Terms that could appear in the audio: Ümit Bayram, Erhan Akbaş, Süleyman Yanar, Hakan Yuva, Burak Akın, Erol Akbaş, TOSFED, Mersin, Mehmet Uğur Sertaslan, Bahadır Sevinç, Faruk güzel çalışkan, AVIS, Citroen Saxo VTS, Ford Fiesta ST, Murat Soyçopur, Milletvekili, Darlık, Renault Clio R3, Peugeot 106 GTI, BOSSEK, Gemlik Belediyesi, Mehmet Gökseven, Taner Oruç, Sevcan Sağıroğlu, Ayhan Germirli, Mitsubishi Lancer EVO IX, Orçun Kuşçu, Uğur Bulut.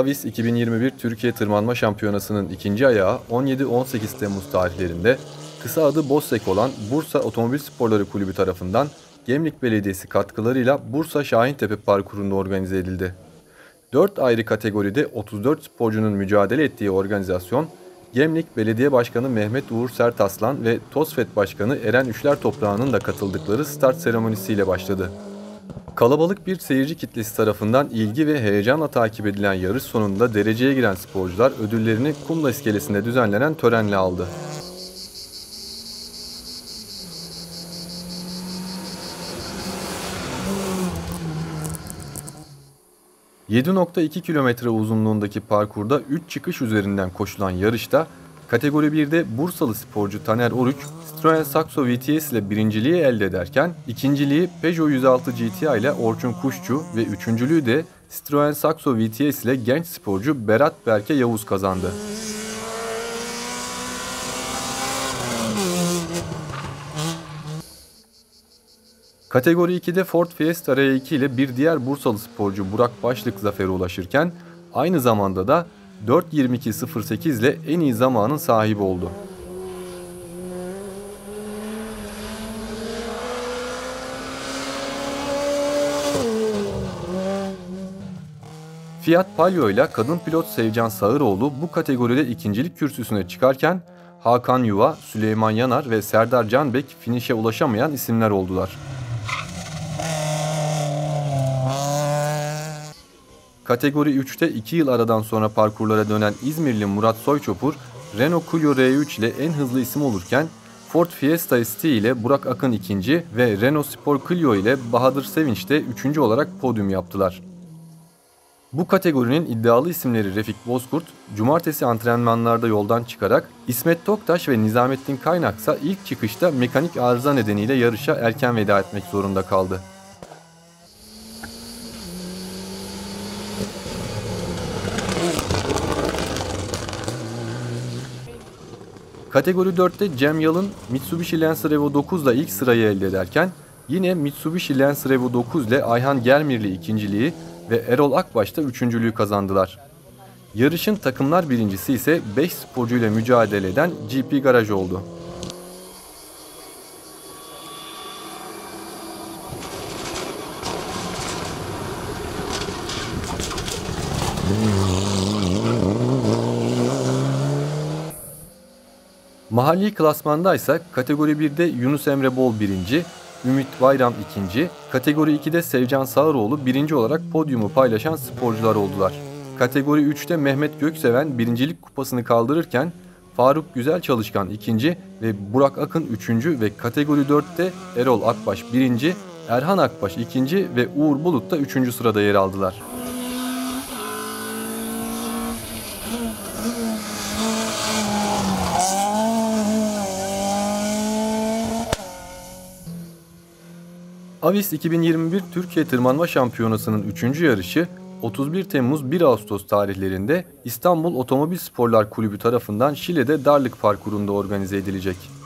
AVIS 2021 Türkiye Tırmanma Şampiyonası'nın ikinci ayağı 17-18 Temmuz tarihlerinde kısa adı BOSSEK olan Bursa Otomobil Sporları Kulübü tarafından Gemlik Belediyesi katkılarıyla Bursa Şahintepe parkurunda organize edildi. 4 ayrı kategoride 34 sporcunun mücadele ettiği organizasyon, Gemlik Belediye Başkanı Mehmet Uğur Sertaslan ve TOSFED Başkanı Eren Üçler Toprağı'nın da katıldıkları start seremonisiyle başladı. Kalabalık bir seyirci kitlesi tarafından ilgi ve heyecanla takip edilen yarış sonunda dereceye giren sporcular ödüllerini Kumla iskelesinde düzenlenen törenle aldı. ...7,2 km uzunluğundaki parkurda 3 çıkış üzerinden koşulan yarışta kategori 1'de Bursalı sporcu Taner Oruç, Citroen Saxo VTS ile birinciliği elde ederken ikinciliği Peugeot 106 GTI ile Orçun Kuşçu ve üçüncülüğü de Citroen Saxo VTS ile genç sporcu Berat Berke Yavuz kazandı. Kategori 2'de Ford Fiesta R2 ile bir diğer Bursalı sporcu Burak Başlık zafere ulaşırken aynı zamanda da 4.22.08 ile en iyi zamanın sahibi oldu. Fiat Palio ile kadın pilot Sevcan Sağıroğlu bu kategoride ikincilik kürsüsüne çıkarken Hakan Yuva, Süleyman Yanar ve Serdar Canbek finişe ulaşamayan isimler oldular. Kategori 3'te 2 yıl aradan sonra parkurlara dönen İzmirli Murat Soyçopur, Renault Clio R3 ile en hızlı isim olurken, Ford Fiesta ST ile Burak Akın 2. ve Renault Sport Clio ile Bahadır Sevinç de 3. olarak podyum yaptılar. Bu kategorinin iddialı isimleri Refik Bozkurt, cumartesi antrenmanlarda yoldan çıkarak, İsmet Toktaş ve Nizamettin Kaynak ise ilk çıkışta mekanik arıza nedeniyle yarışa erken veda etmek zorunda kaldı. Kategori 4'te Cem Yalın, Mitsubishi Lancer Evo 9 ile ilk sırayı elde ederken yine Mitsubishi Lancer Evo 9 ile Ayhan Germirli ikinciliği ve Erol Akbaş da üçüncülüğü kazandılar. Yarışın takımlar birincisi ise 5 sporcuyla mücadele eden GP Garaj oldu. Mahalli klasmanda ise kategori 1'de Yunus Emre Bol 1. Ümit Bayram 2. Kategori 2'de Sevcan Sağıroğlu 1. olarak podyumu paylaşan sporcular oldular. Kategori 3'te Mehmet Gökseven 1.lik kupasını kaldırırken Faruk Güzel Çalışkan 2. ve Burak Akın 3. ve kategori 4'te Erol Akbaş 1. Erhan Akbaş 2. ve Uğur Bulut da 3. sırada yer aldılar. AVIS 2021 Türkiye Tırmanma Şampiyonası'nın 3. yarışı 31 Temmuz-1 Ağustos tarihlerinde İstanbul Otomobil Sporlar Kulübü tarafından Şile'de Darlık Parkuru'nda organize edilecek.